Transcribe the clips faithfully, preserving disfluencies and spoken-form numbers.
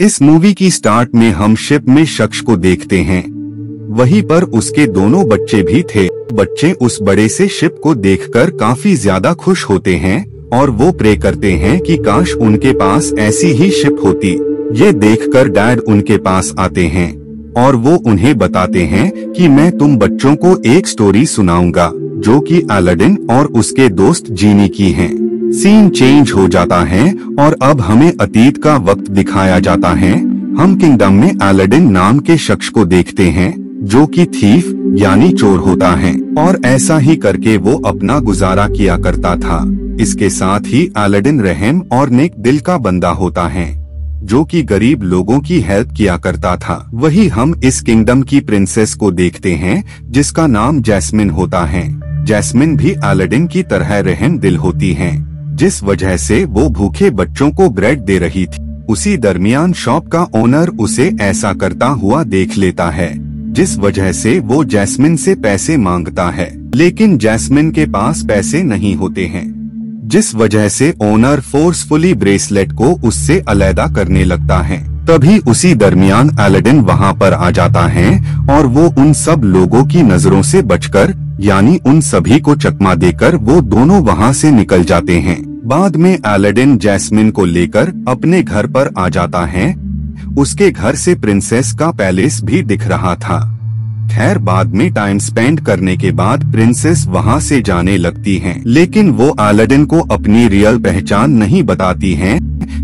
इस मूवी की स्टार्ट में हम शिप में शख्स को देखते हैं, वहीं पर उसके दोनों बच्चे भी थे। बच्चे उस बड़े से शिप को देखकर काफी ज्यादा खुश होते हैं और वो प्रे करते हैं कि काश उनके पास ऐसी ही शिप होती। ये देखकर डैड उनके पास आते हैं और वो उन्हें बताते हैं कि मैं तुम बच्चों को एक स्टोरी सुनाऊंगा जो कि अलादीन और उसके दोस्त जीनी की है। सीन चेंज हो जाता है और अब हमें अतीत का वक्त दिखाया जाता है। हम किंगडम में अलादीन नाम के शख्स को देखते हैं जो कि थीफ यानी चोर होता है और ऐसा ही करके वो अपना गुजारा किया करता था। इसके साथ ही अलादीन रहम और नेक दिल का बंदा होता है जो कि गरीब लोगों की हेल्प किया करता था। वही हम इस किंगडम की प्रिंसेस को देखते हैं जिसका नाम जैस्मिन होता है। जैस्मिन भी अलादीन की तरह रहम दिल होती है, जिस वजह से वो भूखे बच्चों को ब्रेड दे रही थी। उसी दरमियान शॉप का ओनर उसे ऐसा करता हुआ देख लेता है, जिस वजह से वो जैस्मिन से पैसे मांगता है, लेकिन जैस्मिन के पास पैसे नहीं होते हैं, जिस वजह से ओनर फोर्सफुली ब्रेसलेट को उससे अलहदा करने लगता है। तभी उसी दरमियान अलादीन वहां पर आ जाता है और वो उन सब लोगों की नजरों से बचकर यानी उन सभी को चकमा देकर वो दोनों वहां से निकल जाते हैं। बाद में अलादीन जैस्मिन को लेकर अपने घर पर आ जाता है। उसके घर से प्रिंसेस का पैलेस भी दिख रहा था। खैर बाद में टाइम स्पेंड करने के बाद प्रिंसेस वहां से जाने लगती हैं, लेकिन वो अलादीन को अपनी रियल पहचान नहीं बताती हैं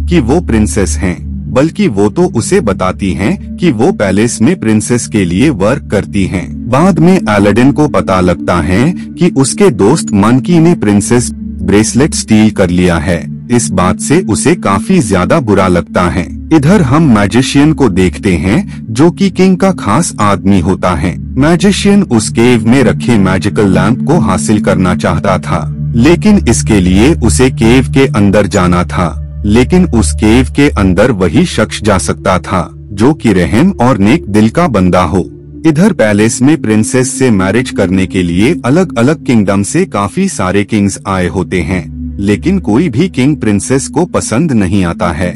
कि वो प्रिंसेस हैं, बल्कि वो तो उसे बताती हैं कि वो पैलेस में प्रिंसेस के लिए वर्क करती हैं। बाद में अलादीन को पता लगता है कि उसके दोस्त मनकी ने प्रिंसेस ब्रेसलेट स्टील कर लिया है। इस बात से उसे काफी ज्यादा बुरा लगता है। इधर हम मैजिशियन को देखते हैं जो कि किंग का खास आदमी होता है। मैजिशियन उस केव में रखे मैजिकल लैंप को हासिल करना चाहता था, लेकिन इसके लिए उसे केव के अंदर जाना था, लेकिन उस केव के अंदर वही शख्स जा सकता था जो कि रहम और नेक दिल का बंदा हो। इधर पैलेस में प्रिंसेस से मैरिज करने के लिए अलग अलग किंगडम से काफी सारे किंग्स आए होते हैं, लेकिन कोई भी किंग प्रिंसेस को पसंद नहीं आता है,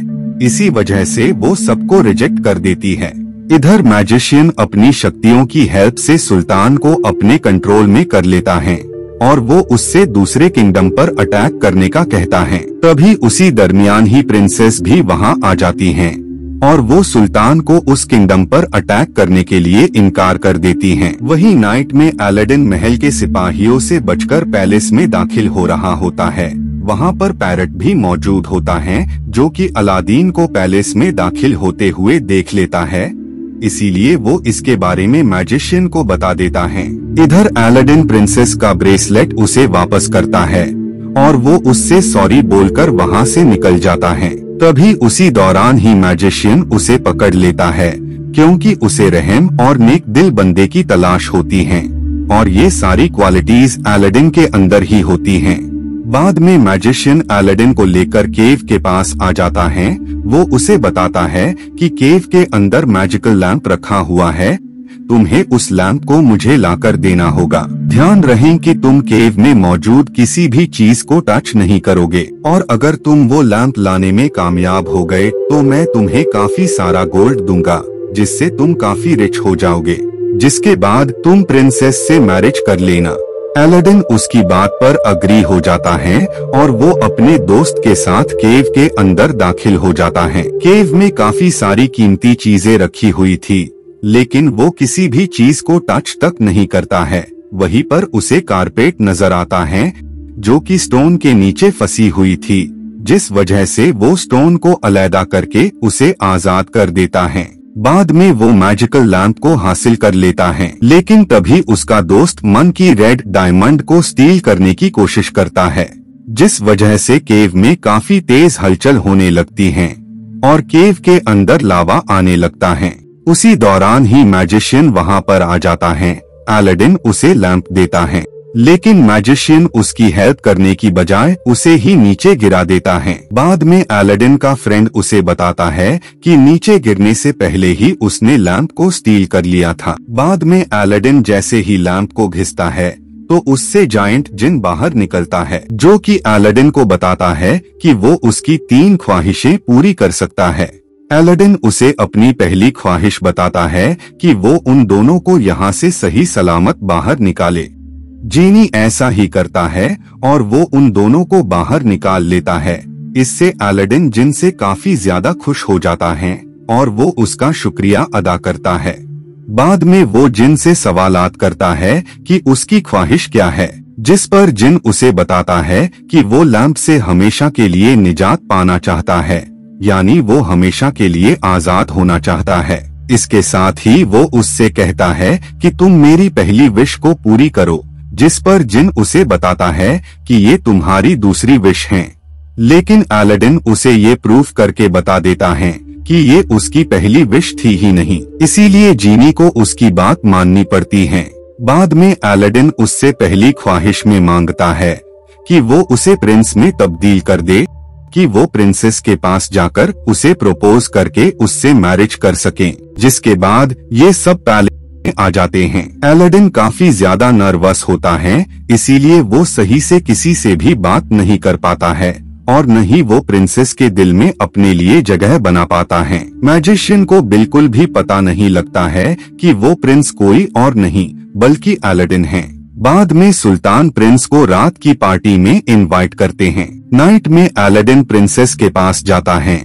इसी वजह से वो सबको रिजेक्ट कर देती है। इधर मैजिशियन अपनी शक्तियों की हेल्प से सुल्तान को अपने कंट्रोल में कर लेता है और वो उससे दूसरे किंगडम पर अटैक करने का कहता है। तभी उसी दरमियान ही प्रिंसेस भी वहां आ जाती हैं और वो सुल्तान को उस किंगडम पर अटैक करने के लिए इनकार कर देती हैं। वही नाइट में अलादीन महल के सिपाहियों से बचकर पैलेस में दाखिल हो रहा होता है। वहाँ पर पैरट भी मौजूद होता है जो कि अलादीन को पैलेस में दाखिल होते हुए देख लेता है, इसीलिए वो इसके बारे में मैजिशियन को बता देता है। इधर अलादीन प्रिंसेस का ब्रेसलेट उसे वापस करता है और वो उससे सॉरी बोलकर वहाँ से निकल जाता है। तभी उसी दौरान ही मैजिशियन उसे पकड़ लेता है क्योंकि उसे रहम और नेक दिल बंदे की तलाश होती है और ये सारी क्वालिटीज अलादीन के अंदर ही होती है। बाद में मैजिशियन अलादीन को लेकर केव के पास आ जाता है। वो उसे बताता है कि केव के अंदर मैजिकल लैंप रखा हुआ है, तुम्हें उस लैंप को मुझे लाकर देना होगा। ध्यान रहे कि तुम केव में मौजूद किसी भी चीज को टच नहीं करोगे और अगर तुम वो लैंप लाने में कामयाब हो गए तो मैं तुम्हें काफी सारा गोल्ड दूंगा जिससे तुम काफी रिच हो जाओगे, जिसके बाद तुम प्रिंसेस से मैरिज कर लेना। अलादीन उसकी बात पर अग्री हो जाता है और वो अपने दोस्त के साथ केव के अंदर दाखिल हो जाता है। केव में काफी सारी कीमती चीजें रखी हुई थी, लेकिन वो किसी भी चीज को टच तक नहीं करता है। वहीं पर उसे कारपेट नजर आता है जो कि स्टोन के नीचे फंसी हुई थी, जिस वजह से वो स्टोन को अलहदा करके उसे आजाद कर देता है। बाद में वो मैजिकल लैंप को हासिल कर लेता है, लेकिन तभी उसका दोस्त मन की रेड डायमंड को स्टील करने की कोशिश करता है, जिस वजह से केव में काफी तेज हलचल होने लगती है और केव के अंदर लावा आने लगता है। उसी दौरान ही मैजिशियन वहां पर आ जाता है। अलादीन उसे लैंप देता है, लेकिन मैजिशियन उसकी हेल्प करने की बजाय उसे ही नीचे गिरा देता है। बाद में अलादीन का फ्रेंड उसे बताता है कि नीचे गिरने से पहले ही उसने लैंप को स्टील कर लिया था। बाद में अलादीन जैसे ही लैंप को घिसता है तो उससे जायंट जिन बाहर निकलता है जो कि अलादीन को बताता है कि वो उसकी तीन ख्वाहिशें पूरी कर सकता है। अलादीन उसे अपनी पहली ख्वाहिश बताता है कि वो उन दोनों को यहाँ से सही सलामत बाहर निकाले। जीनी ऐसा ही करता है और वो उन दोनों को बाहर निकाल लेता है। इससे अलादीन जिन से काफी ज्यादा खुश हो जाता है और वो उसका शुक्रिया अदा करता है। बाद में वो जिन से सवालात करता है कि उसकी ख्वाहिश क्या है, जिस पर जिन उसे बताता है कि वो लैम्प से हमेशा के लिए निजात पाना चाहता है, यानी वो हमेशा के लिए आजाद होना चाहता है। इसके साथ ही वो उससे कहता है कि तुम मेरी पहली विश को पूरी करो, जिस पर जिन उसे बताता है कि ये तुम्हारी दूसरी विश है। लेकिन अलादीन उसे ये प्रूफ करके बता देता है कि ये उसकी पहली विश थी ही नहीं, इसीलिए जीनी को उसकी बात माननी पड़ती है। बाद में अलादीन उससे पहली ख्वाहिश में मांगता है कि वो उसे प्रिंस में तब्दील कर दे, कि वो प्रिंसेस के पास जाकर उसे प्रपोज करके उससे मैरिज कर सके। जिसके बाद ये सब पैलेस में आ जाते हैं। अलादीन काफी ज्यादा नर्वस होता है, इसीलिए वो सही से किसी से भी बात नहीं कर पाता है और न ही वो प्रिंसेस के दिल में अपने लिए जगह बना पाता है। मैजिशियन को बिल्कुल भी पता नहीं लगता है कि वो प्रिंस कोई और नहीं बल्कि अलादीन है। बाद में सुल्तान प्रिंस को रात की पार्टी में इनवाइट करते हैं। नाइट में अलादीन प्रिंसेस के पास जाता है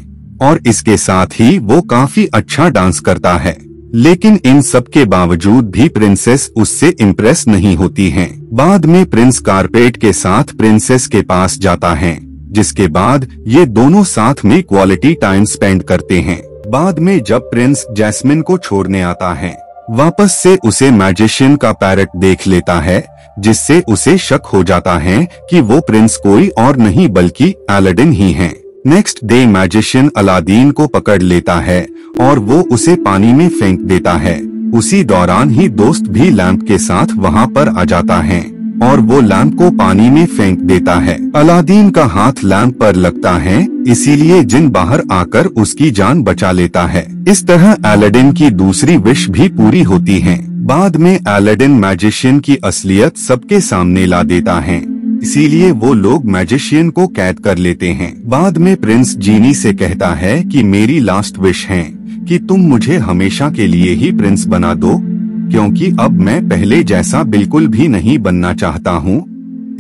और इसके साथ ही वो काफी अच्छा डांस करता है। लेकिन इन सब के बावजूद भी प्रिंसेस उससे इम्प्रेस नहीं होती है। बाद में प्रिंस कारपेट के साथ प्रिंसेस के पास जाता है, जिसके बाद ये दोनों साथ में क्वालिटी टाइम स्पेंड करते हैं। बाद में जब प्रिंस जैस्मिन को छोड़ने आता है, वापस से उसे मैजिशियन का पैरट देख लेता है, जिससे उसे शक हो जाता है कि वो प्रिंस कोई और नहीं बल्कि अलादीन ही है। नेक्स्ट डे मैजिशियन अलादीन को पकड़ लेता है और वो उसे पानी में फेंक देता है। उसी दौरान ही दोस्त भी लैम्प के साथ वहाँ पर आ जाता है और वो लैम्प को पानी में फेंक देता है। अलादीन का हाथ लैम्प पर लगता है, इसीलिए जिन बाहर आकर उसकी जान बचा लेता है। इस तरह अलादीन की दूसरी विश भी पूरी होती है। बाद में अलादीन मैजिशियन की असलियत सबके सामने ला देता है, इसीलिए वो लोग मैजिशियन को कैद कर लेते हैं। बाद में प्रिंस जीनी से कहता है कि मेरी लास्ट विश है कि तुम मुझे हमेशा के लिए ही प्रिंस बना दो, क्योंकि अब मैं पहले जैसा बिल्कुल भी नहीं बनना चाहता हूँ।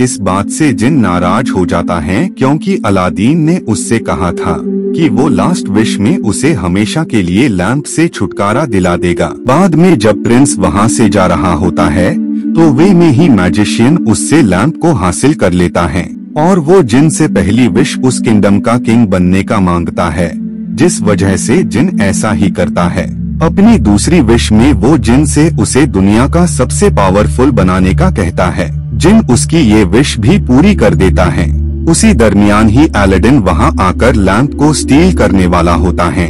इस बात से जिन नाराज हो जाता है, क्योंकि अलादीन ने उससे कहा था कि वो लास्ट विश में उसे हमेशा के लिए लैम्प से छुटकारा दिला देगा। बाद में जब प्रिंस वहाँ से जा रहा होता है, तो वे में ही मैजिशियन उससे लैम्प को हासिल कर लेता है और वो जिन से पहली विश उस किंगडम का किंग बनने का मांगता है, जिस वजह से जिन ऐसा ही करता है। अपनी दूसरी विश में वो जिन से उसे दुनिया का सबसे पावरफुल बनाने का कहता है। जिन उसकी ये विश भी पूरी कर देता है। उसी दरमियान ही अलादीन वहां आकर लैम्प को स्टील करने वाला होता है,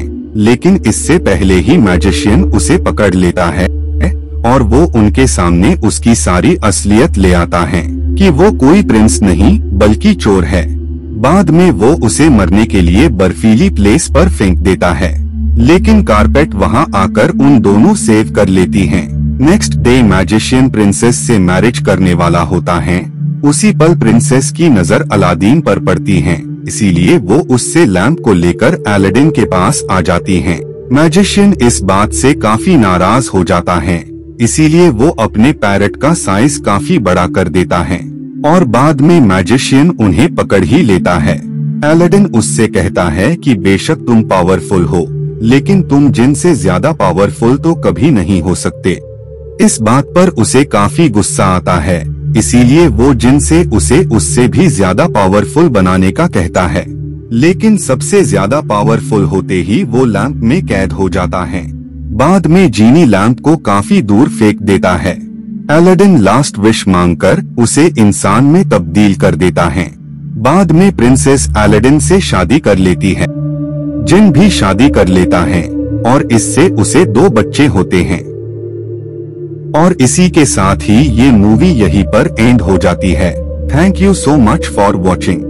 लेकिन इससे पहले ही मैजिशियन उसे पकड़ लेता है और वो उनके सामने उसकी सारी असलियत ले आता है कि वो कोई प्रिंस नहीं बल्कि चोर है। बाद में वो उसे मरने के लिए बर्फीली प्लेस पर फेंक देता है, लेकिन कारपेट वहां आकर उन दोनों सेव कर लेती हैं। नेक्स्ट डे मैजिशियन प्रिंसेस से मैरिज करने वाला होता है। उसी पल प्रिंसेस की नजर अलादीन पर पड़ती है, इसीलिए वो उससे लैम्प को लेकर अलादीन के पास आ जाती हैं। मैजिशियन इस बात से काफी नाराज हो जाता है, इसीलिए वो अपने पैरट का साइज काफी बड़ा कर देता है और बाद में मैजिशियन उन्हें पकड़ ही लेता है। अलादीन उससे कहता है कि बेशक तुम पावरफुल हो, लेकिन तुम जिन से ज्यादा पावरफुल तो कभी नहीं हो सकते। इस बात पर उसे काफी गुस्सा आता है, इसीलिए वो जिन से उसे उससे भी ज्यादा पावरफुल बनाने का कहता है। लेकिन सबसे ज्यादा पावरफुल होते ही वो लैम्प में कैद हो जाता है। बाद में जीनी लैम्प को काफी दूर फेंक देता है। अलादीन लास्ट विश मांगकर उसे इंसान में तब्दील कर देता है। बाद में प्रिंसेस अलादीन से शादी कर लेती है। जिन भी शादी कर लेता है और इससे उसे दो बच्चे होते हैं। और इसी के साथ ही ये मूवी यहीं पर एंड हो जाती है। Thank you so much for watching.